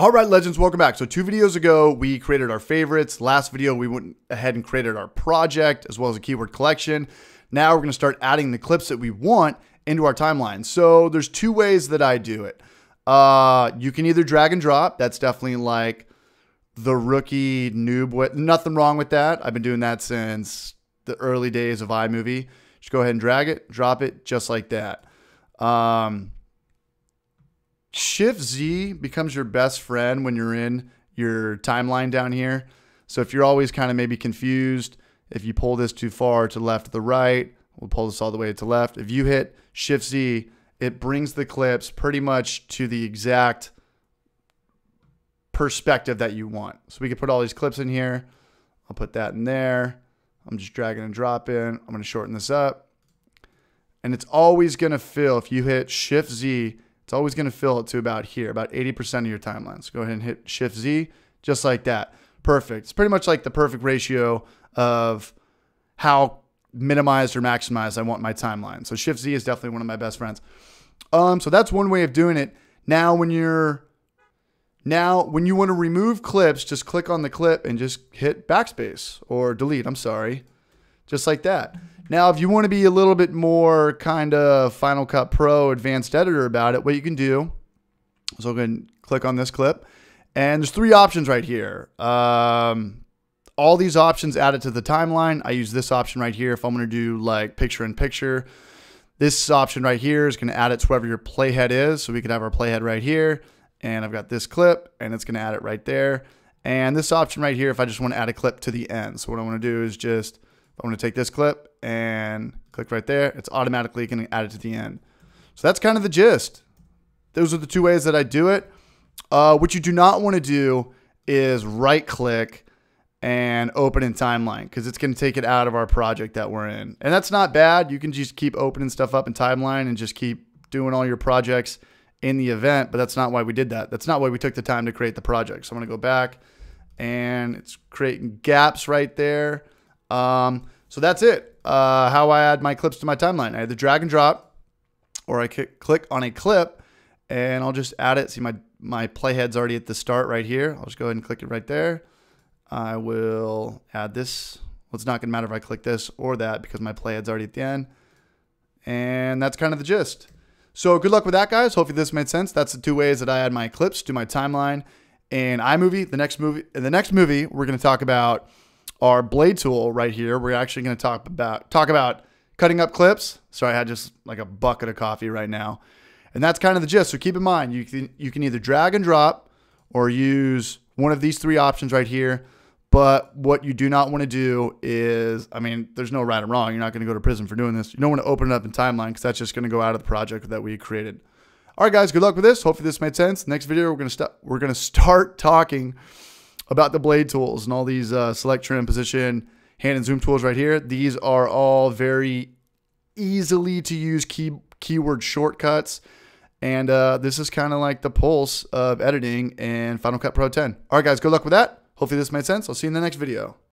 All right, legends, welcome back. So 2 videos ago, we created our favorites. Last video, we went ahead and created our project as well as a keyword collection. Now we're gonna start adding the clips that we want into our timeline. So there's 2 ways that I do it. You can either drag and drop. That's definitely like the rookie noob, nothing wrong with that. I've been doing that since the early days of iMovie. Just go ahead and drag it, drop it just like that. Shift Z becomes your best friend when you're in your timeline down here. So if you're always kind of maybe confused, if you pull this too far to left to the right, we'll pull this all the way to left. If you hit Shift Z, it brings the clips pretty much to the exact perspective that you want. So we can put all these clips in here. I'll put that in there. I'm just dragging and dropping. I'm going to shorten this up. And it's always going to fill, if you hit Shift Z, it's always going to fill it to about here, about 80% of your timeline. So go ahead and hit Shift Z, just like that. Perfect. It's pretty much like the perfect ratio of how minimized or maximized I want my timeline. So Shift Z is definitely one of my best friends. So that's one way of doing it. Now, when you want to remove clips, just click on the clip and just hit backspace or delete. I'm sorry, just like that. Now, if you want to be a little bit more kind of Final Cut Pro advanced editor about it, what you can do is I'm going to click on this clip, and there's 3 options right here. All these options added to the timeline. I use this option right here if I'm going to do like picture in picture. This option right here is going to add it to wherever your playhead is. So we could have our playhead right here, and I've got this clip, and it's going to add it right there. And this option right here if I just want to add a clip to the end. So what I want to do is just, I'm going to take this clip and click right there. It's automatically going to add it to the end. So that's kind of the gist. Those are the 2 ways that I do it. What you do not want to do is right click and open in timeline, because it's going to take it out of our project that we're in. And that's not bad. You can just keep opening stuff up in timeline and just keep doing all your projects in the event, but that's not why we did that. That's not why we took the time to create the project. So I'm going to go back, and it's creating gaps right there. So that's it. How I add my clips to my timeline. I either drag and drop, or I click on a clip and I'll just add it. See, my playhead's already at the start right here. I'll just go ahead and click it right there. I will add this. Well, it's not gonna matter if I click this or that because my playhead's already at the end. And that's kind of the gist. So good luck with that, guys. Hopefully this made sense. That's the 2 ways that I add my clips to my timeline in iMovie. In the next movie, we're gonna talk about our blade tool right here. We're actually going to talk about cutting up clips. Sorry, I had just like a bucket of coffee right now. And that's kind of the gist. So keep in mind, you can either drag and drop or use one of these 3 options right here. But what you do not want to do is, I mean, there's no right or wrong. You're not going to go to prison for doing this. You don't want to open it up in timeline because that's just going to go out of the project that we created. All right, guys, good luck with this. Hopefully this made sense. Next video, we're going to start talking about the blade tools and all these select, trim, position, hand and zoom tools right here. These are all very easily to use keyword shortcuts. And this is kind of like the pulse of editing in Final Cut Pro X. All right, guys, good luck with that. Hopefully this made sense. I'll see you in the next video.